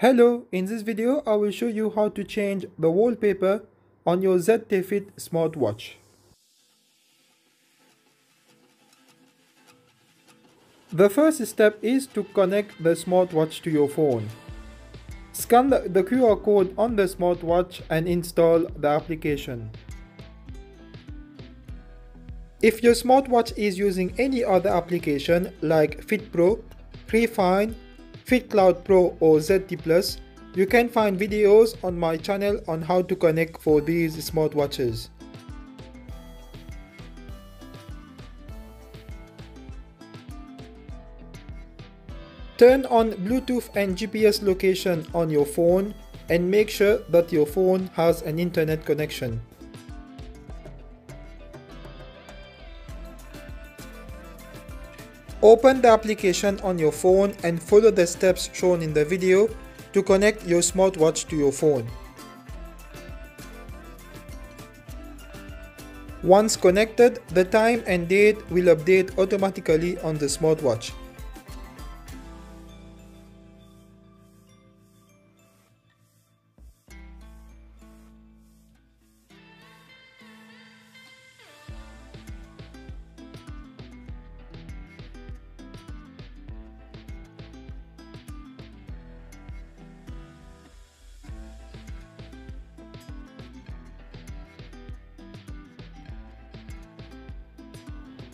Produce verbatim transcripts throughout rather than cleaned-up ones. Hello, in this video I will show you how to change the wallpaper on your Z T Fit smartwatch. The first step is to connect the smartwatch to your phone. Scan the, the Q R code on the smartwatch and install the application. If your smartwatch is using any other application like FitPro, Ferefit, FitCloud Pro or Z T Plus, you can find videos on my channel on how to connect for these smartwatches. Turn on Bluetooth and G P S location on your phone and make sure that your phone has an internet connection. Open the application on your phone and follow the steps shown in the video to connect your smartwatch to your phone. Once connected, the time and date will update automatically on the smartwatch.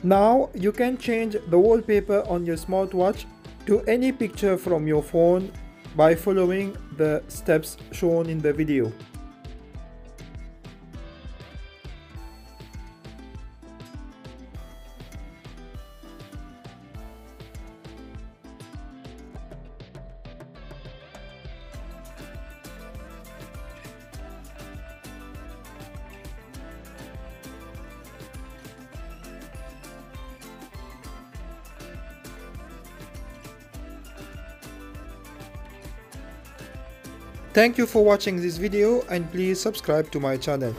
Now you can change the wallpaper on your smartwatch to any picture from your phone by following the steps shown in the video. Thank you for watching this video and please subscribe to my channel.